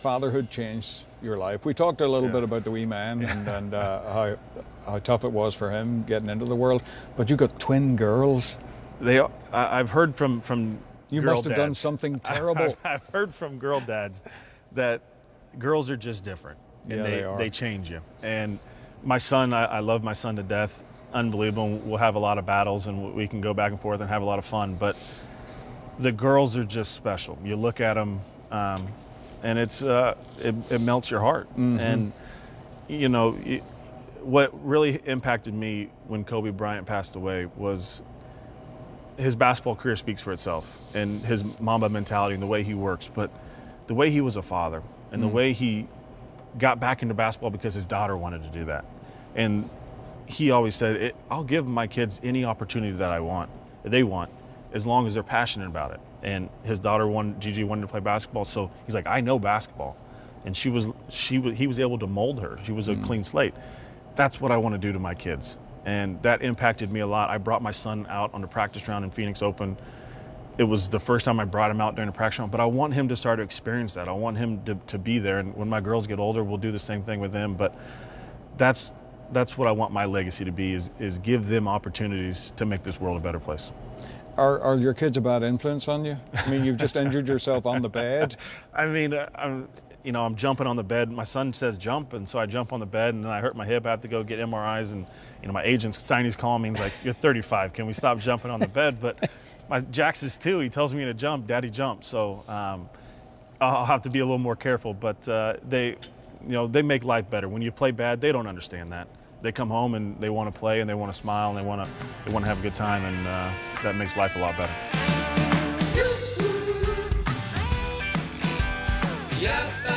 fatherhood changed your life? We talked a little bit about the wee man and how tough it was for him getting into the world. But you got twin girls. I've heard from you girl must have dads. Done something terrible. I've heard from girl dads that girls are just different, and they change you. And my son, I love my son to death. Unbelievable. We'll have a lot of battles, and we can go back and forth and have a lot of fun. But the girls are just special. You look at them, and it melts your heart. Mm-hmm. And you know what really impacted me when Kobe Bryant passed away was his basketball career speaks for itself, and his Mamba mentality and the way he works, but the way he was a father and the way he got back into basketball because his daughter wanted to do that. And he always said, I'll give my kids any opportunity that they want, as long as they're passionate about it. And his daughter, Gigi, wanted to play basketball, so he's like, I know basketball. And he was able to mold her. She was a clean slate. That's what I want to do to my kids. And that impacted me a lot. I brought my son out on the practice round in Phoenix Open. It was the first time I brought him out during the practice round, but I want him to start to experience that. I want him to be there. And when my girls get older, we'll do the same thing with them. But that's what I want my legacy to be, is give them opportunities to make this world a better place. Are your kids a bad influence on you? I mean, you've just injured yourself on the bed. I mean, I'm jumping on the bed. My son says jump, and so I jump on the bed, and then I hurt my hip. I have to go get MRIs, and my agent's signing calling me. He's like, "You're 35. Can we stop jumping on the bed?" But my Jax is too. He tells me to jump. Daddy jump. So I'll have to be a little more careful. But they make life better. When you play bad, they don't understand that. They come home and they want to play, and they want to smile, and they want to have a good time, and that makes life a lot better. Yeah.